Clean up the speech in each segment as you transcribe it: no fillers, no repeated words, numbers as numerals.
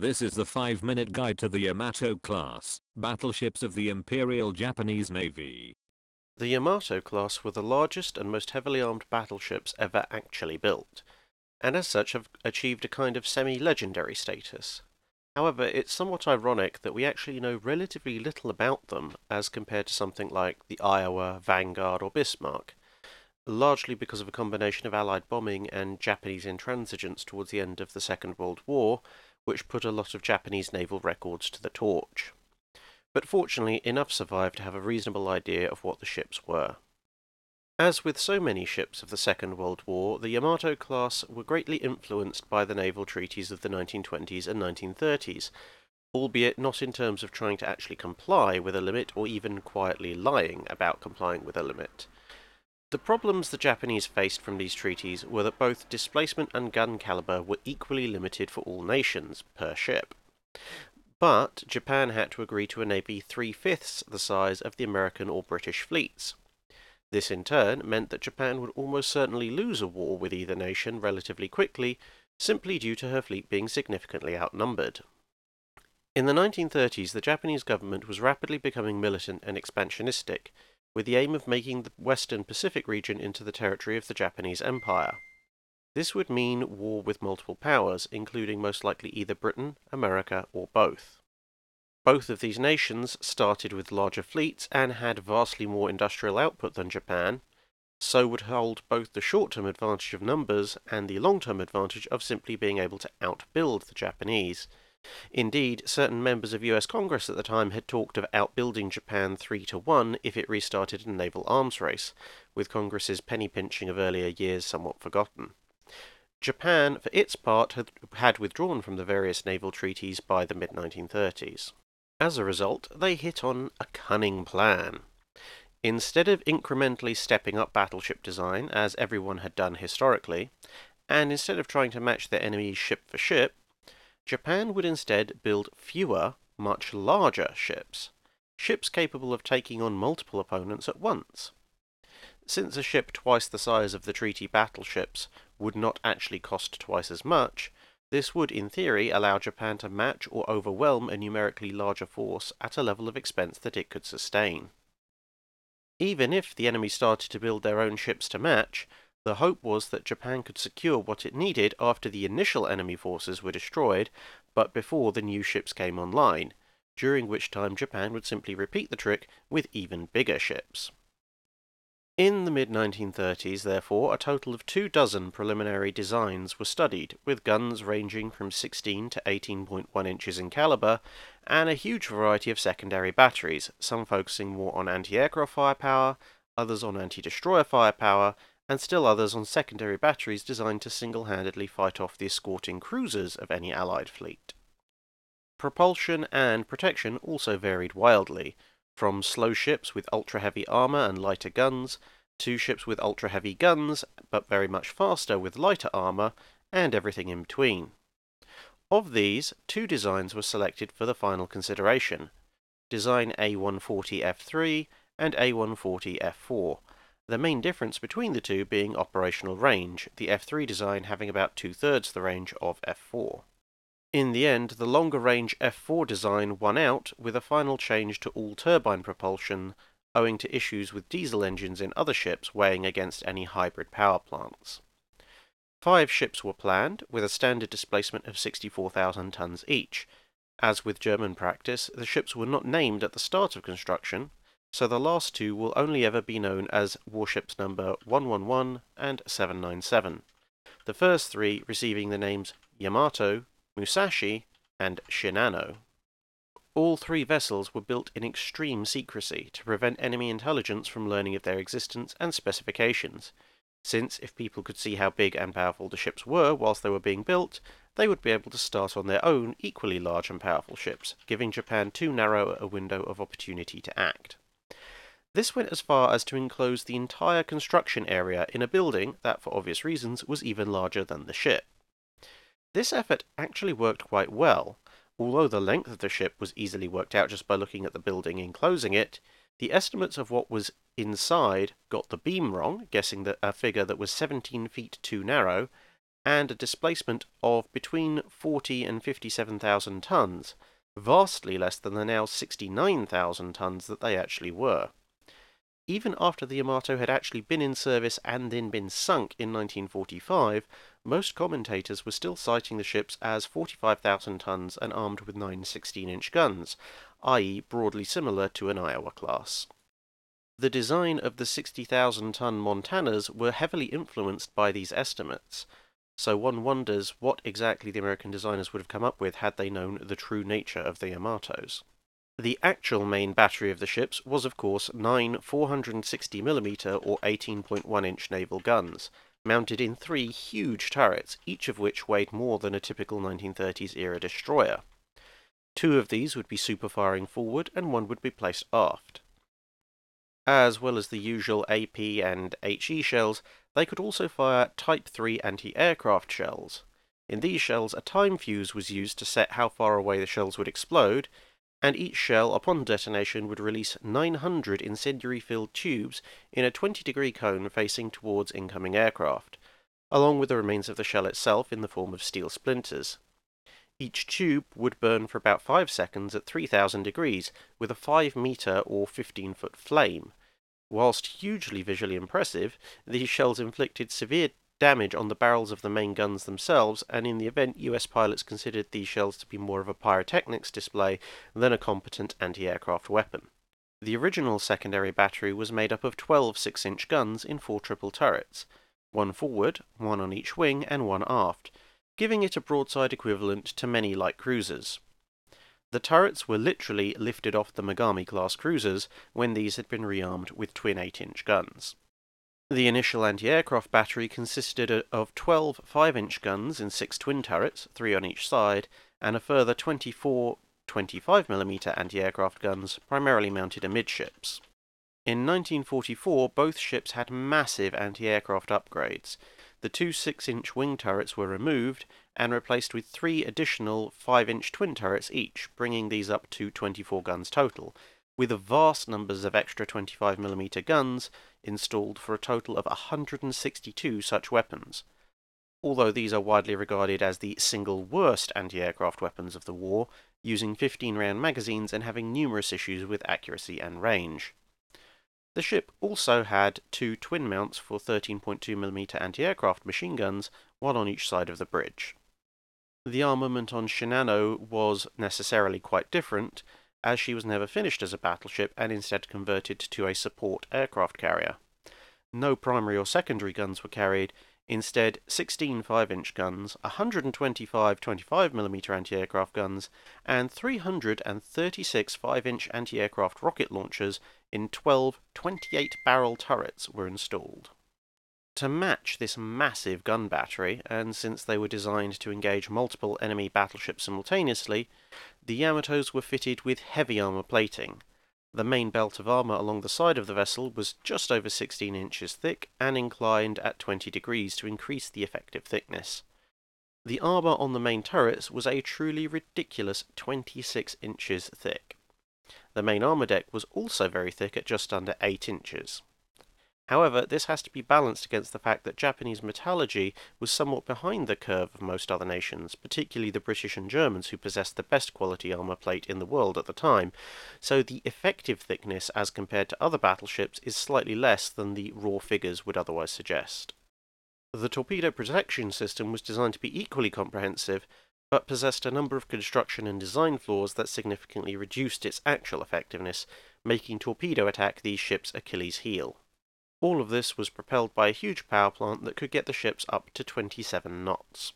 This is the 5-minute guide to the Yamato-class, battleships of the Imperial Japanese Navy. The Yamato-class were the largest and most heavily armed battleships ever actually built, and as such have achieved a kind of semi-legendary status. However, it's somewhat ironic that we actually know relatively little about them as compared to something like the Iowa, Vanguard or Bismarck, largely because of a combination of Allied bombing and Japanese intransigence towards the end of the Second World War, which put a lot of Japanese naval records to the torch. But fortunately, enough survived to have a reasonable idea of what the ships were. As with so many ships of the Second World War, the Yamato-class were greatly influenced by the naval treaties of the 1920s and 1930s, albeit not in terms of trying to actually comply with a limit or even quietly lying about complying with a limit. The problems the Japanese faced from these treaties were that both displacement and gun caliber were equally limited for all nations, per ship. But Japan had to agree to a navy 3/5 the size of the American or British fleets. This in turn meant that Japan would almost certainly lose a war with either nation relatively quickly, simply due to her fleet being significantly outnumbered. In the 1930s, the Japanese government was rapidly becoming militant and expansionistic, with the aim of making the Western Pacific region into the territory of the Japanese Empire. This would mean war with multiple powers, including most likely either Britain, America, or both. Both of these nations started with larger fleets and had vastly more industrial output than Japan, so would hold both the short-term advantage of numbers and the long-term advantage of simply being able to outbuild the Japanese. Indeed, certain members of US Congress at the time had talked of outbuilding Japan 3-1 if it restarted a naval arms race, with Congress's penny-pinching of earlier years somewhat forgotten. Japan, for its part, had withdrawn from the various naval treaties by the mid-1930s. As a result, they hit on a cunning plan. Instead of incrementally stepping up battleship design, as everyone had done historically, and instead of trying to match their enemies ship for ship, Japan would instead build fewer, much larger ships. Ships capable of taking on multiple opponents at once. Since a ship twice the size of the treaty battleships would not actually cost twice as much, this would in theory allow Japan to match or overwhelm a numerically larger force at a level of expense that it could sustain. Even if the enemy started to build their own ships to match, the hope was that Japan could secure what it needed after the initial enemy forces were destroyed, but before the new ships came online, during which time Japan would simply repeat the trick with even bigger ships. In the mid-1930s, therefore, a total of 24 preliminary designs were studied, with guns ranging from 16 to 18.1 inches in caliber, and a huge variety of secondary batteries, some focusing more on anti-aircraft firepower, others on anti-destroyer firepower, and still others on secondary batteries designed to single-handedly fight off the escorting cruisers of any Allied fleet. Propulsion and protection also varied wildly, from slow ships with ultra-heavy armour and lighter guns, to ships with ultra-heavy guns, but very much faster with lighter armour, and everything in between. Of these, 2 designs were selected for the final consideration, design A140F3 and A140F4, the main difference between the two being operational range, the F3 design having about 2/3 the range of F4. In the end, the longer-range F4 design won out, with a final change to all-turbine propulsion, owing to issues with diesel engines in other ships weighing against any hybrid power plants. 5 ships were planned, with a standard displacement of 64,000 tons each. As with German practice, the ships were not named at the start of construction, so the last 2 will only ever be known as warships number 111 and 797, the first 3 receiving the names Yamato, Musashi, and Shinano. All 3 vessels were built in extreme secrecy to prevent enemy intelligence from learning of their existence and specifications, since if people could see how big and powerful the ships were whilst they were being built, they would be able to start on their own equally large and powerful ships, giving Japan too narrow a window of opportunity to act. This went as far as to enclose the entire construction area in a building that, for obvious reasons, was even larger than the ship. This effort actually worked quite well. Although the length of the ship was easily worked out just by looking at the building enclosing it, the estimates of what was inside got the beam wrong, guessing that a figure that was 17 feet too narrow, and a displacement of between 40 and 57,000 tons, vastly less than the now 69,000 tons that they actually were. Even after the Yamato had actually been in service and then been sunk in 1945, most commentators were still citing the ships as 45,000 tons and armed with 9 16-inch guns, i.e. broadly similar to an Iowa class. The design of the 60,000-ton Montanas were heavily influenced by these estimates, so one wonders what exactly the American designers would have come up with had they known the true nature of the Yamatos. The actual main battery of the ships was of course 9 460mm or 18.1-inch naval guns, mounted in 3 huge turrets, each of which weighed more than a typical 1930s-era destroyer. 2 of these would be superfiring forward and 1 would be placed aft. As well as the usual AP and HE shells, they could also fire Type 3 anti-aircraft shells. In these shells, a time fuse was used to set how far away the shells would explode, and each shell upon detonation would release 900 incendiary-filled tubes in a 20-degree cone facing towards incoming aircraft, along with the remains of the shell itself in the form of steel splinters. Each tube would burn for about 5 seconds at 3,000 degrees, with a 5-metre or 15-foot flame. Whilst hugely visually impressive, these shells inflicted severe damage on the barrels of the main guns themselves, and in the event US pilots considered these shells to be more of a pyrotechnics display than a competent anti-aircraft weapon. The original secondary battery was made up of 12 6-inch guns in 4 triple turrets, 1 forward, 1 on each wing and 1 aft, giving it a broadside equivalent to many light cruisers. The turrets were literally lifted off the Mogami-class cruisers when these had been rearmed with twin 8-inch guns. The initial anti-aircraft battery consisted of 12 5-inch guns in 6 twin turrets, 3 on each side, and a further 24 25mm anti-aircraft guns, primarily mounted amidships. In 1944, both ships had massive anti-aircraft upgrades. The 2 6-inch wing turrets were removed and replaced with 3 additional 5-inch twin turrets each, bringing these up to 24 guns total, with vast numbers of extra 25mm guns installed for a total of 162 such weapons. Although these are widely regarded as the single worst anti-aircraft weapons of the war, using 15-round magazines and having numerous issues with accuracy and range. The ship also had 2 twin mounts for 13.2mm anti-aircraft machine guns, 1 on each side of the bridge. The armament on Shinano was necessarily quite different, as she was never finished as a battleship and instead converted to a support aircraft carrier. No primary or secondary guns were carried, instead 16 5-inch guns, 125 25mm anti-aircraft guns, and 336 5-inch anti-aircraft rocket launchers in 12 28-barrel turrets were installed. To match this massive gun battery, and since they were designed to engage multiple enemy battleships simultaneously, the Yamatos were fitted with heavy armour plating. The main belt of armour along the side of the vessel was just over 16 inches thick and inclined at 20 degrees to increase the effective thickness. The armour on the main turrets was a truly ridiculous 26 inches thick. The main armour deck was also very thick at just under 8 inches. However, this has to be balanced against the fact that Japanese metallurgy was somewhat behind the curve of most other nations, particularly the British and Germans, who possessed the best quality armour plate in the world at the time, so the effective thickness as compared to other battleships is slightly less than the raw figures would otherwise suggest. The torpedo protection system was designed to be equally comprehensive, but possessed a number of construction and design flaws that significantly reduced its actual effectiveness, making torpedo attack these ships' Achilles' heel. All of this was propelled by a huge power plant that could get the ships up to 27 knots.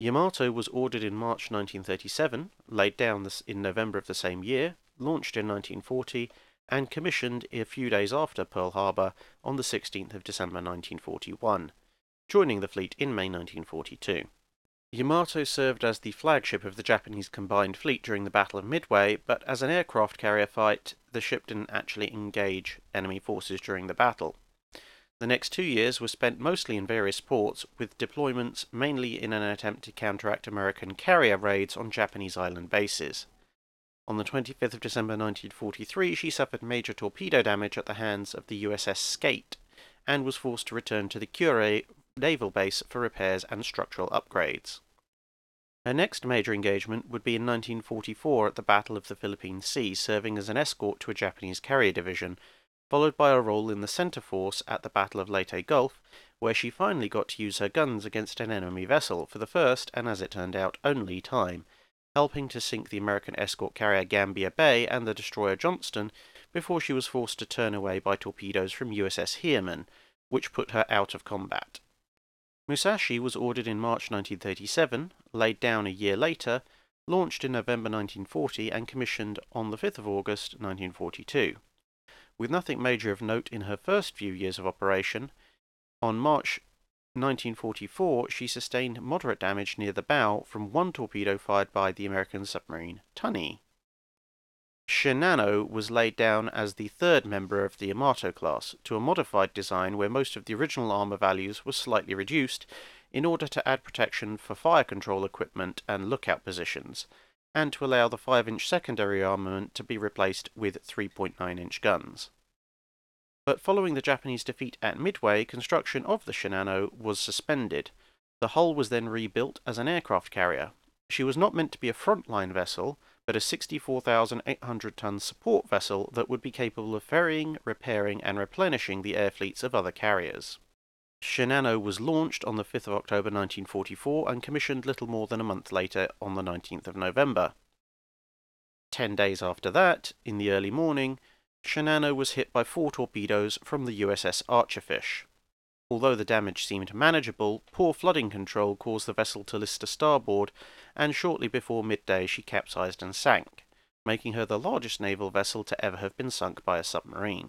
Yamato was ordered in March 1937, laid down in November of the same year, launched in 1940, and commissioned a few days after Pearl Harbor on the 16th of December 1941, joining the fleet in May 1942. Yamato served as the flagship of the Japanese combined fleet during the Battle of Midway, but as an aircraft carrier fight, the ship didn't actually engage enemy forces during the battle. The next 2 years were spent mostly in various ports, with deployments mainly in an attempt to counteract American carrier raids on Japanese island bases. On the 25th of December 1943, she suffered major torpedo damage at the hands of the USS Skate, and was forced to return to the Kure naval base for repairs and structural upgrades. Her next major engagement would be in 1944 at the Battle of the Philippine Sea, serving as an escort to a Japanese carrier division, followed by a role in the Centre Force at the Battle of Leyte Gulf, where she finally got to use her guns against an enemy vessel for the first, and as it turned out, only time, helping to sink the American escort carrier Gambia Bay and the destroyer Johnston, before she was forced to turn away by torpedoes from USS Heerman, which put her out of combat. Musashi was ordered in March 1937, laid down a year later, launched in November 1940 and commissioned on the 5th of August 1942. With nothing major of note in her first few years of operation, on March 1944 she sustained moderate damage near the bow from one torpedo fired by the American submarine Tunny. Shinano was laid down as the third member of the Yamato class, to a modified design where most of the original armour values were slightly reduced in order to add protection for fire control equipment and lookout positions, and to allow the 5-inch secondary armament to be replaced with 3.9-inch guns. But following the Japanese defeat at Midway, construction of the Shinano was suspended. The hull was then rebuilt as an aircraft carrier. She was not meant to be a frontline vessel, but a 64,800-ton support vessel that would be capable of ferrying, repairing and replenishing the air fleets of other carriers. Shinano was launched on the 5th of October 1944 and commissioned little more than a month later on the 19th of November. 10 days after that, in the early morning, Shinano was hit by 4 torpedoes from the USS Archerfish. Although the damage seemed manageable, poor flooding control caused the vessel to list to starboard, and shortly before midday she capsized and sank, making her the largest naval vessel to ever have been sunk by a submarine.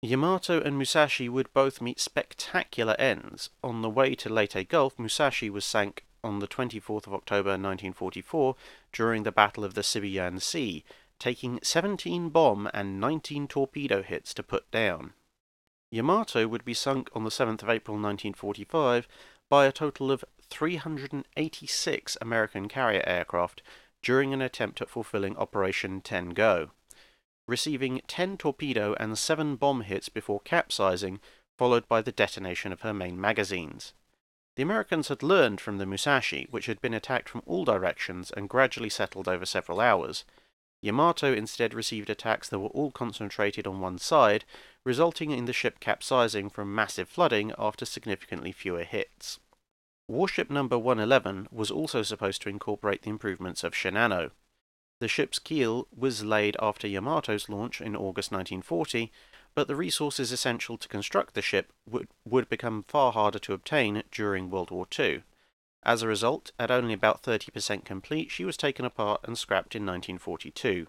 Yamato and Musashi would both meet spectacular ends. On the way to Leyte Gulf, Musashi was sank on the 24th of October 1944 during the Battle of the Sibuyan Sea, taking 17 bomb and 19 torpedo hits to put down. Yamato would be sunk on the 7th of April 1945 by a total of 386 American carrier aircraft during an attempt at fulfilling Operation Ten-Go, receiving 10 torpedo and 7 bomb hits before capsizing, followed by the detonation of her main magazines. The Americans had learned from the Musashi, which had been attacked from all directions and gradually settled over several hours. Yamato instead received attacks that were all concentrated on one side, resulting in the ship capsizing from massive flooding after significantly fewer hits. Warship number 111 was also supposed to incorporate the improvements of Shinano. The ship's keel was laid after Yamato's launch in August 1940, but the resources essential to construct the ship would become far harder to obtain during World War II. As a result, at only about 30% complete, she was taken apart and scrapped in 1942.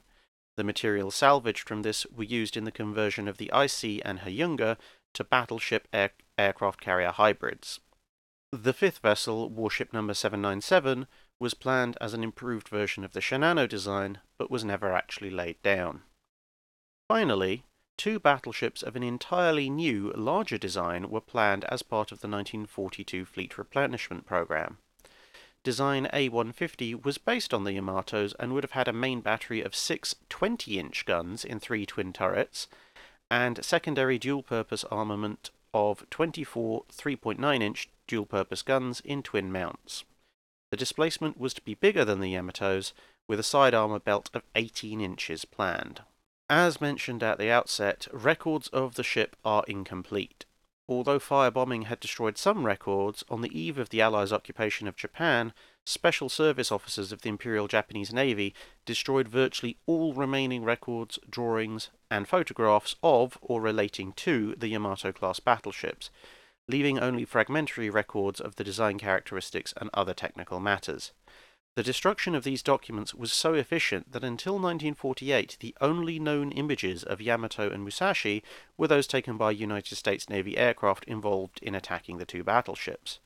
The material salvaged from this were used in the conversion of the IC and Hyuga to battleship aircraft carrier hybrids. The fifth vessel, warship number 797, was planned as an improved version of the Shinano design, but was never actually laid down. Finally, 2 battleships of an entirely new, larger design were planned as part of the 1942 Fleet Replenishment Program. Design A150 was based on the Yamato's and would have had a main battery of 6 20-inch guns in 3 twin turrets, and secondary dual-purpose armament of 24 3.9-inch dual-purpose guns in twin mounts. The displacement was to be bigger than the Yamato's, with a side armour belt of 18 inches planned. As mentioned at the outset, records of the ship are incomplete. Although firebombing had destroyed some records, on the eve of the Allies' occupation of Japan, special service officers of the Imperial Japanese Navy destroyed virtually all remaining records, drawings, and photographs of or relating to the Yamato-class battleships, leaving only fragmentary records of the design characteristics and other technical matters. The destruction of these documents was so efficient that until 1948 the only known images of Yamato and Musashi were those taken by United States Navy aircraft involved in attacking the 2 battleships.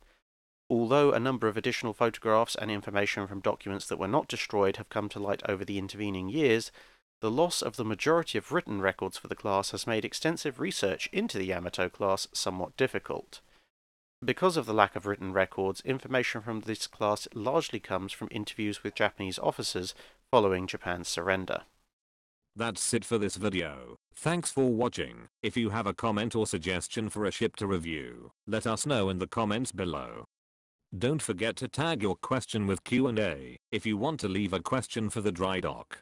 Although a number of additional photographs and information from documents that were not destroyed have come to light over the intervening years, the loss of the majority of written records for the class has made extensive research into the Yamato class somewhat difficult. Because of the lack of written records, information from this class largely comes from interviews with Japanese officers following Japan's surrender. That's it for this video. Thanks for watching. If you have a comment or suggestion for a ship to review, let us know in the comments below. Don't forget to tag your question with Q&A if you want to leave a question for the dry dock.